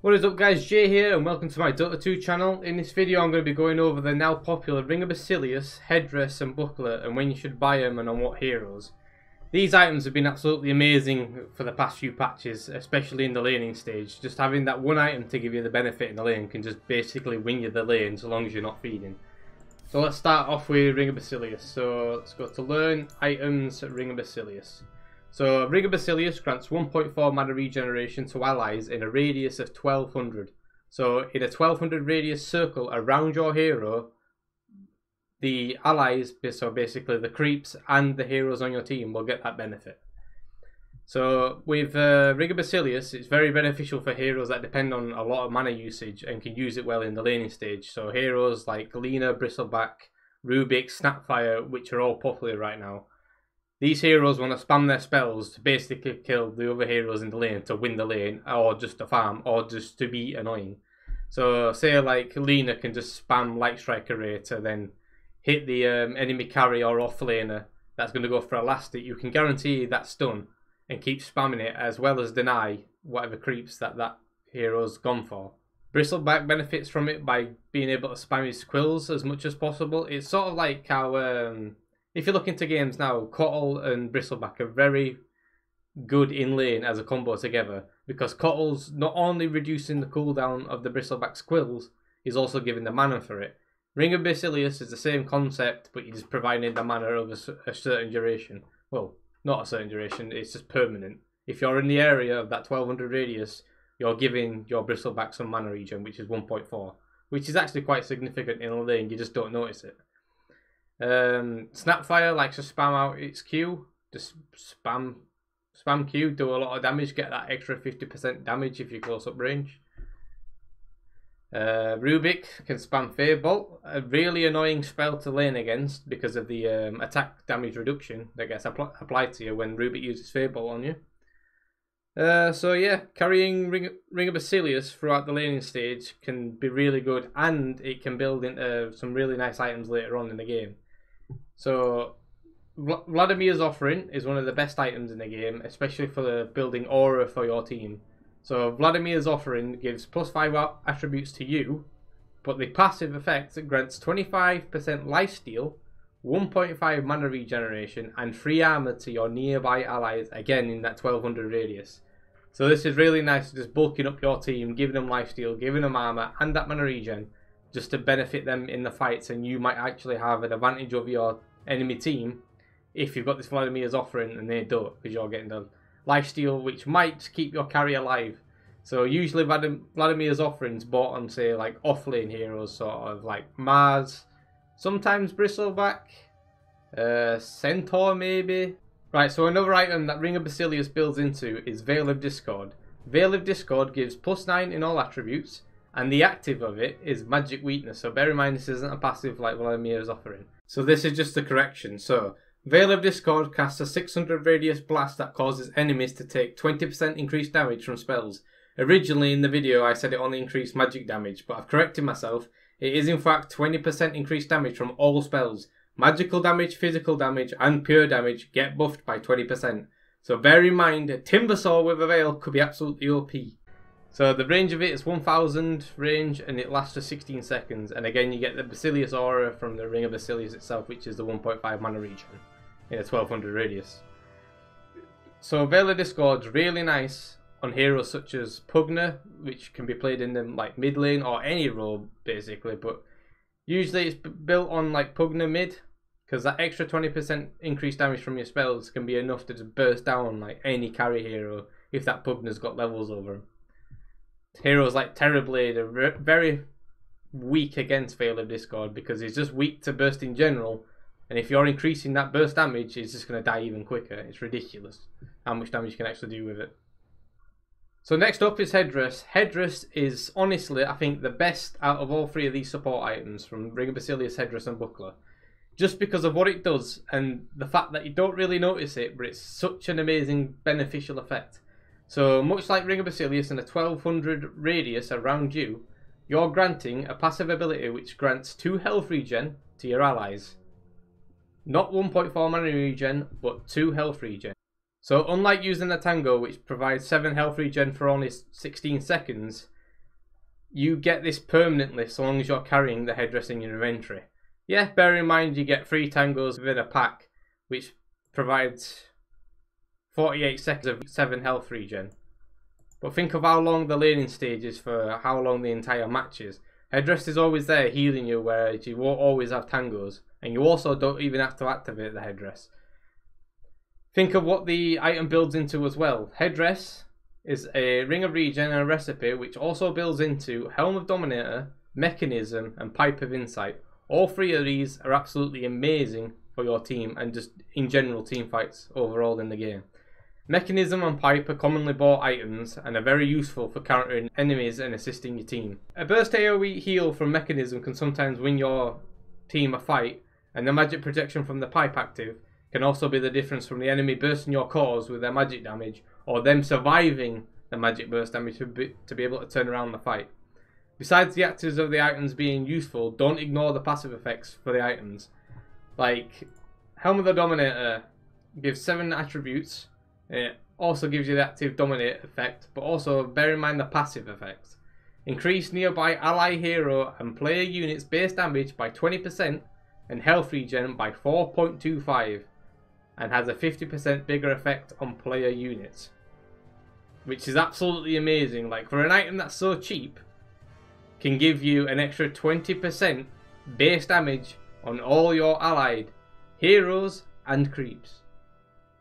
What is up guys, Jay here and welcome to my Dota 2 channel. In this video I'm going to be going over the now popular Ring of Basilius, Headdress and Buckler, and when you should buy them and on what heroes. These items have been absolutely amazing for the past few patches, especially in the laning stage. Just having that one item to give you the benefit in the lane can just basically win you the lane so long as you're not feeding. So let's start off with Ring of Basilius. So let's go to learn items at Ring of Basilius. So, Ring of Basilius grants 1.4 mana regeneration to allies in a radius of 1200. So, in a 1200 radius circle around your hero, the allies, so basically the creeps and the heroes on your team, will get that benefit. So, with Ring of Basilius, it's very beneficial for heroes that depend on a lot of mana usage and can use it well in the laning stage. So, heroes like Lina, Bristleback, Rubick, Snapfire, which are all popular right now. These heroes want to spam their spells to basically kill the other heroes in the lane to win the lane, or just to farm, or just to be annoying. So say like Lina can just spam Light Strike Array to then hit the enemy carry or off laner that's going to go for a last hit. You can guarantee that's done and keep spamming it, as well as deny whatever creeps that hero's gone for. Bristleback benefits from it by being able to spam his quills as much as possible. It's sort of like how if you look into games now, Kotl and Bristleback are very good in lane as a combo together, because Kotl's not only reducing the cooldown of the Bristleback's quills, he's also giving the mana for it. Ring of Basilius is the same concept, but you're just providing the mana over a certain duration. Well, not a certain duration, it's just permanent. If you're in the area of that 1200 radius, you're giving your Bristleback some mana regen, which is 1.4, which is actually quite significant in a lane, you just don't notice it. Snapfire likes to spam out its Q, just spam Q, do a lot of damage, get that extra 50% damage if you're close up range. Rubick can spam Fade Bolt, a really annoying spell to lane against because of the attack damage reduction that gets applied to you when Rubick uses Fade Bolt on you. So yeah, carrying Ring of Basilius throughout the laning stage can be really good, and it can build into some really nice items later on in the game. So Vladimir's Offering is one of the best items in the game, especially for the building aura for your team. So Vladimir's Offering gives +5 attributes to you, but the passive effect grants 25% lifesteal, 1.5 mana regeneration, and free armor to your nearby allies, again in that 1200 radius. So this is really nice, just bulking up your team, giving them lifesteal, giving them armor and that mana regen, just to benefit them in the fights, and you might actually have an advantage over your enemy team if you've got this Vladimir's Offering and they don't, because you're getting the lifesteal which might keep your carry alive. So usually Vladimir's Offering's bought on, say, like off-lane heroes, sort of like Mars, sometimes Bristleback, Centaur maybe. Right, so another item that Ring of Basilius builds into is Veil of Discord. Veil of Discord gives +9 in all attributes, and the active of it is Magic Weakness. So bear in mind this isn't a passive like Vladimir's Offering. So this is just a correction. So Veil of Discord casts a 600 radius blast that causes enemies to take 20% increased damage from spells. Originally in the video I said it only increased magic damage, but I've corrected myself. It is in fact 20% increased damage from all spells. Magical damage, physical damage and pure damage get buffed by 20%. So bear in mind, a Timbersaw with a Veil could be absolutely OP. So the range of it is 1000 range and it lasts for 16 seconds. And again you get the Basilius Aura from the Ring of Basilius itself, which is the 1.5 mana region in a 1200 radius. So Veil of Discord's really nice on heroes such as Pugna, which can be played in them like mid lane or any role basically, but usually it's built on like Pugna mid, because that extra 20% increased damage from your spells can be enough to just burst down like any carry hero if that Pugna's got levels over him. Heroes like Terrorblade are very weak against Veil of Discord because he's just weak to burst in general, and if you're increasing that burst damage he's just going to die even quicker. It's ridiculous how much damage you can actually do with it. So next up is Headdress. Headdress is honestly, I think, the best out of all three of these support items from Ring of Basilius, Headdress and Buckler. Just because of what it does and the fact that you don't really notice it, but it's such an amazing beneficial effect. So much like Ring of Basilius in a 1200 radius around you, you're granting a passive ability which grants 2 health regen to your allies. Not 1.4 mana regen, but 2 health regen. So unlike using a Tango, which provides 7 health regen for only 16 seconds, you get this permanently so long as you're carrying the headdress in your inventory. Yeah, bear in mind you get 3 tangos within a pack, which provides 48 seconds of 7 health regen. But think of how long the laning stage is for how long the entire match is. Headdress is always there healing you, whereas you won't always have tangos. And you also don't even have to activate the headdress. Think of what the item builds into as well. Headdress is a ring of regen and a recipe, which also builds into Helm of Dominator, Mechanism and Pipe of Insight. All 3 of these are absolutely amazing for your team and just in general team fights overall in the game. Mechanism and Pipe are commonly bought items and are very useful for countering enemies and assisting your team. A burst AoE heal from Mechanism can sometimes win your team a fight, and the magic protection from the Pipe active can also be the difference from the enemy bursting your cores with their magic damage or them surviving the magic burst damage to be able to turn around the fight. Besides the actives of the items being useful, don't ignore the passive effects for the items. Like Helm of the Dominator gives 7 attributes. It also gives you the active dominate effect, but also bear in mind the passive effect. Increase nearby ally hero and player units base damage by 20% and health regen by 4.25, and has a 50% bigger effect on player units, which is absolutely amazing. Like, for an item that's so cheap, can give you an extra 20% base damage on all your allied heroes and creeps.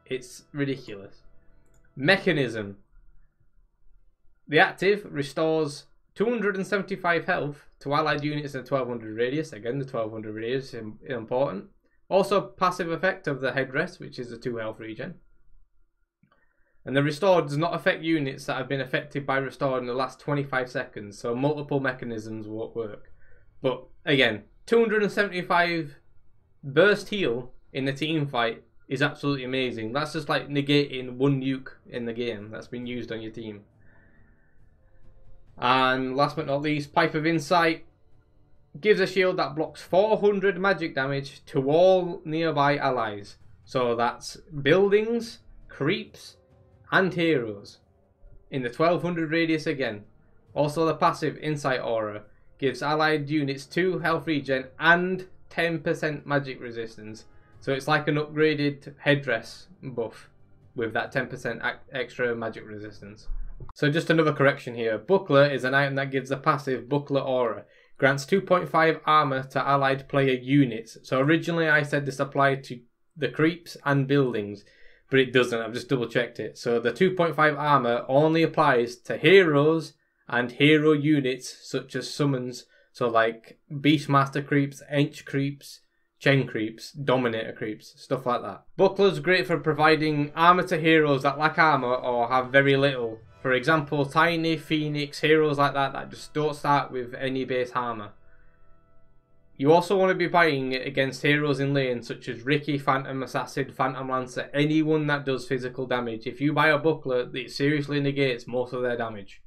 It's ridiculous. Mechanism. The active restores 275 health to allied units in 1200 radius. Again, the 1200 radius is important. Also, passive effect of the headdress, which is the 2 health regen. And the restore does not affect units that have been affected by restore in the last 25 seconds, so multiple mechanisms won't work. But again, 275 burst heal in the team fight is absolutely amazing. That's just like negating 1 nuke in the game that's been used on your team. And last but not least, Pipe of Insight gives a shield that blocks 400 magic damage to all nearby allies. So that's buildings, creeps and heroes in the 1200 radius again. Also, the passive Insight Aura gives allied units 2 health regen and 10% magic resistance. So it's like an upgraded headdress buff with that 10% extra magic resistance. So just another correction here. Buckler is an item that gives the passive Buckler Aura. Grants 2.5 armor to allied player units. So originally I said this applied to the creeps and buildings, but it doesn't. I've just double checked it. So the 2.5 armor only applies to heroes and hero units such as summons. So like Beastmaster creeps, Ench creeps, Chen creeps, Dominator creeps, stuff like that. Buckler's great for providing armor to heroes that lack armor or have very little. For example, Tiny, Phoenix, heroes like that just don't start with any base armor. You also want to be buying it against heroes in lane such as Ricky, Phantom Assassin, Phantom Lancer, anyone that does physical damage. If you buy a Buckler, it seriously negates most of their damage.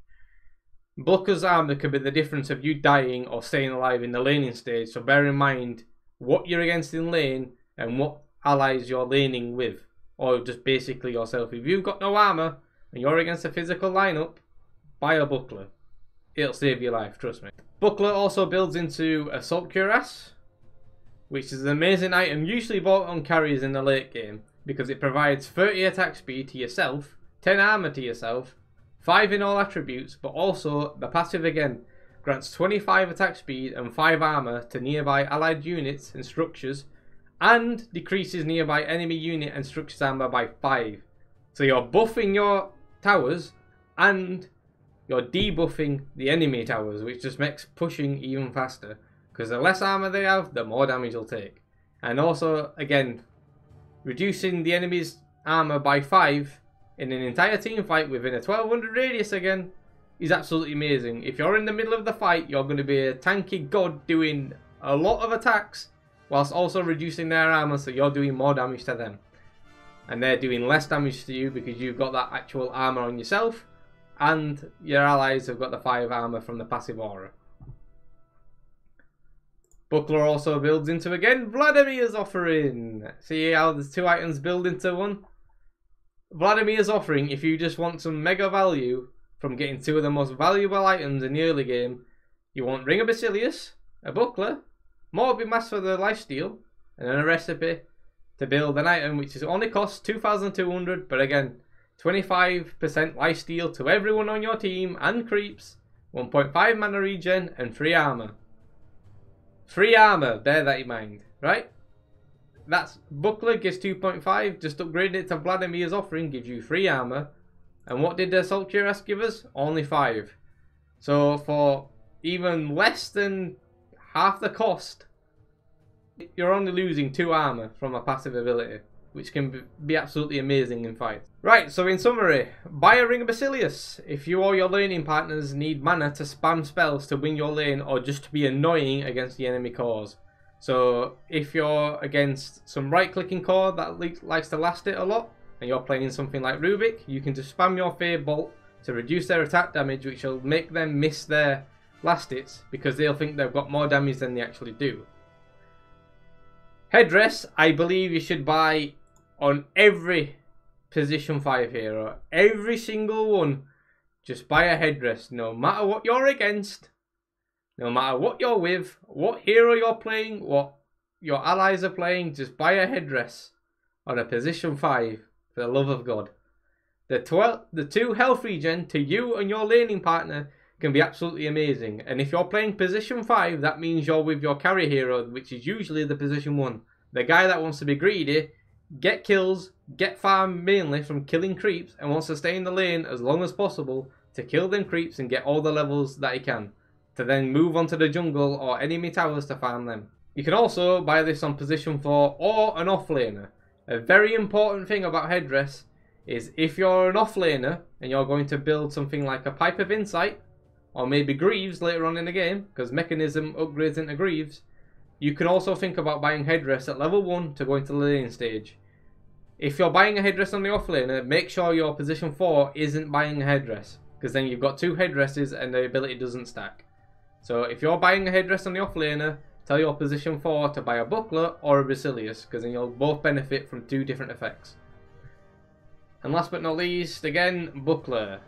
Buckler's armor could be the difference of you dying or staying alive in the laning stage, so bear in mind what you're against in lane and what allies you're laning with, or just basically yourself. If you've got no armor and you're against a physical lineup, buy a Buckler. It'll save your life, trust me. Buckler also builds into Assault Cuirass, which is an amazing item usually bought on carries in the late game, because it provides 30 attack speed to yourself, 10 armor to yourself, 5 in all attributes, but also the passive again grants 25 attack speed and 5 armor to nearby allied units and structures, and decreases nearby enemy unit and structures armor by 5. So you're buffing your towers and you're debuffing the enemy towers, which just makes pushing even faster, because the less armor they have, the more damage they'll take. And also, again, reducing the enemy's armor by 5 in an entire team fight within a 1200 radius again is absolutely amazing. If you're in the middle of the fight, you're going to be a tanky god doing a lot of attacks whilst also reducing their armor, so you're doing more damage to them. And they're doing less damage to you because you've got that actual armor on yourself, and your allies have got the 5 armor from the passive aura. Buckler also builds into, again, Vladimir's Offering. See how there's 2 items build into one? Vladimir's Offering, if you just want some mega value from getting 2 of the most valuable items in the early game, You want Ring of Basilius, a Buckler, Morbid Mask for the lifesteal, and then a recipe to build an item which is only cost 2,200, but again, 25% lifesteal to everyone on your team and creeps, 1.5 mana regen, and free armor. Free armor, bear that in mind, right? That's Buckler gives 2.5, just upgraded it to Vladimir's Offering, gives you free armor. And what did the Assault Cuirass give us? Only 5. So for even less than half the cost, you're only losing 2 armor from a passive ability, which can be absolutely amazing in fights. Right, so in summary, buy a Ring of Basilius if you or your laning partners need mana to spam spells to win your lane or just to be annoying against the enemy cores. So if you're against some right-clicking core that likes to last it a lot, and you're playing something like Rubick, you can just spam your Fade Bolt to reduce their attack damage, which will make them miss their last hits because they'll think they've got more damage than they actually do. Headdress, I believe you should buy on every position 5 hero. Every single one, just buy a headdress, no matter what you're against, no matter what you're with, what hero you're playing, what your allies are playing, just buy a headdress on a position 5. For the love of God. The 2 health regen to you and your laning partner can be absolutely amazing. And if you're playing position 5, that means you're with your carry hero, which is usually the position 1. The guy that wants to be greedy, get kills, get farm mainly from killing creeps, and wants to stay in the lane as long as possible to kill them creeps and get all the levels that he can, to then move onto the jungle or enemy towers to farm them. You can also buy this on position 4 or an offlaner. A very important thing about Headdress is if you're an offlaner and you're going to build something like a Pipe of Insight or maybe Greaves later on in the game, because Mechanism upgrades into Greaves, you can also think about buying Headdress at level 1 to go into the lane stage. If you're buying a Headdress on the offlaner, make sure your position 4 isn't buying a Headdress, because then you've got 2 Headdresses and the ability doesn't stack. So if you're buying a Headdress on the offlaner, tell your position 4 to buy a Buckler or a Basilius, because then you'll both benefit from 2 different effects. And last but not least, again, Buckler.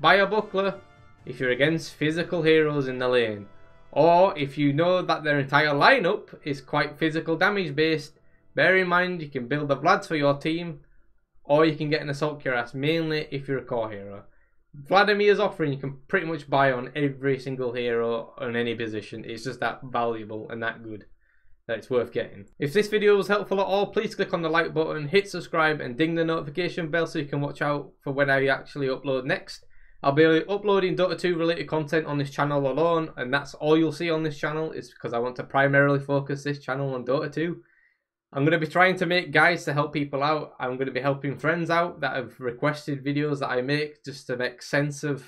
Buy a Buckler if you're against physical heroes in the lane, or if you know that their entire lineup is quite physical damage based. Bear in mind you can build the Vlads for your team, or you can get an Assault Cuirass mainly if you're a core hero. Vladimir's Offering you can pretty much buy on every single hero on any position. It's just that valuable and that good that it's worth getting. If this video was helpful at all, please click on the like button, hit subscribe and ding the notification bell so you can watch out for when I actually upload next. I'll be uploading Dota 2 related content on this channel alone, and that's all you'll see on this channel, is because I want to primarily focus this channel on Dota 2. I'm going to be trying to make guides to help people out. I'm going to be helping friends out that have requested videos that I make, just to make sense of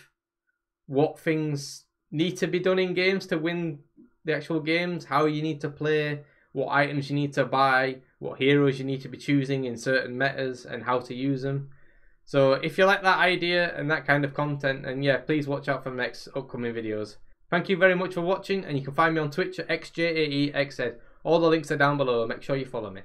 what things need to be done in games to win the actual games, how you need to play, what items you need to buy, what heroes you need to be choosing in certain metas and how to use them. So if you like that idea and that kind of content, then yeah, please watch out for the next upcoming videos. Thank you very much for watching, and you can find me on Twitch at xJAExz. All the links are down below, make sure you follow me.